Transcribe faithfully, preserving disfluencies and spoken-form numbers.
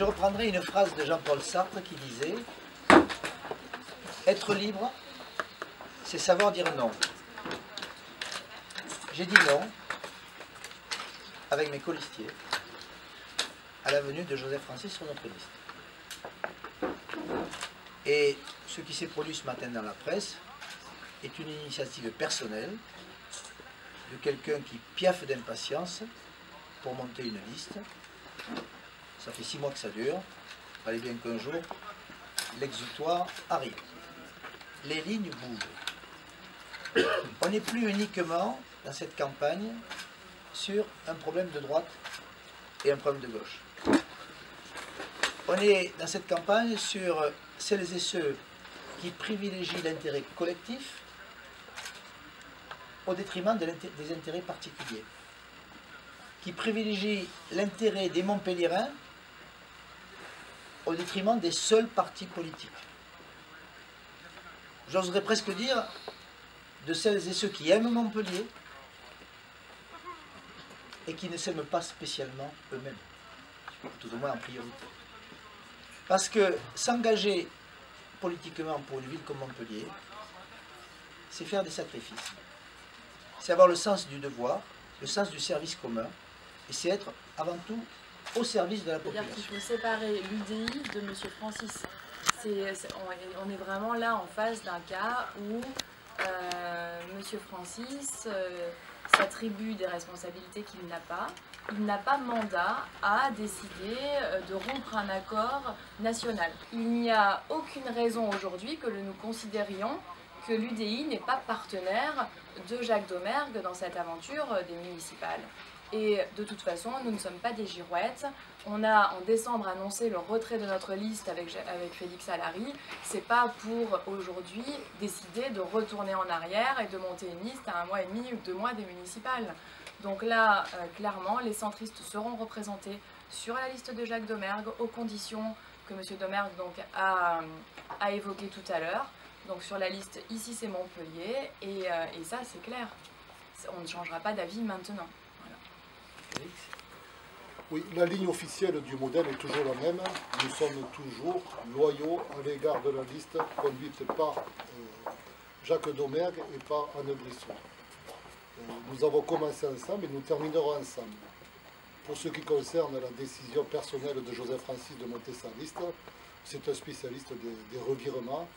je reprendrai une phrase de Jean-Paul Sartre qui disait « Être libre, c'est savoir dire non. » J'ai dit non avec mes colistiers à la venue de Joseph Francis sur notre liste. Et ce qui s'est produit ce matin dans la presse est une initiative personnelle de quelqu'un qui piaffe d'impatience pour monter une liste. Ça fait six mois que ça dure. Il fallait bien qu'un jour, l'exutoire arrive. Les lignes bougent. On n'est plus uniquement dans cette campagne sur un problème de droite et un problème de gauche. On est dans cette campagne sur celles et ceux qui privilégient l'intérêt collectif au détriment de l'inté- des intérêts particuliers, qui privilégient l'intérêt des Montpelliérains au détriment des seuls partis politiques. J'oserais presque dire de celles et ceux qui aiment Montpellier et qui ne s'aiment pas spécialement eux-mêmes, tout au moins en priorité. Parce que s'engager politiquement pour une ville comme Montpellier, c'est faire des sacrifices. C'est avoir le sens du devoir, le sens du service commun, et c'est être avant tout au service de la population. Il faut séparer l'U D I de M. Francis. C'est, c'est, on est vraiment là en face d'un cas où euh, M. Francis euh, s'attribue des responsabilités qu'il n'a pas. Il n'a pas mandat à décider de rompre un accord national. Il n'y a aucune raison aujourd'hui que nous considérions que l'U D I n'est pas partenaire de Jacques Domergue dans cette aventure des municipales. Et de toute façon, nous ne sommes pas des girouettes. On a en décembre annoncé le retrait de notre liste avec, avec Félix Allary. C'est pas pour aujourd'hui décider de retourner en arrière et de monter une liste à un mois et demi ou deux mois des municipales. Donc là, euh, clairement, les centristes seront représentés sur la liste de Jacques Domergue aux conditions que M. Domergue donc, a, a évoquées tout à l'heure. Donc sur la liste, ici c'est Montpellier, et, euh, et ça c'est clair. On ne changera pas d'avis maintenant. Oui, la ligne officielle du modèle est toujours la même. Nous sommes toujours loyaux à l'égard de la liste conduite par euh, Jacques Domergue et par Anne Brisson. Euh, nous avons commencé ensemble et nous terminerons ensemble. Pour ce qui concerne la décision personnelle de Joseph Francis de monter sa liste, c'est un spécialiste des, des revirements.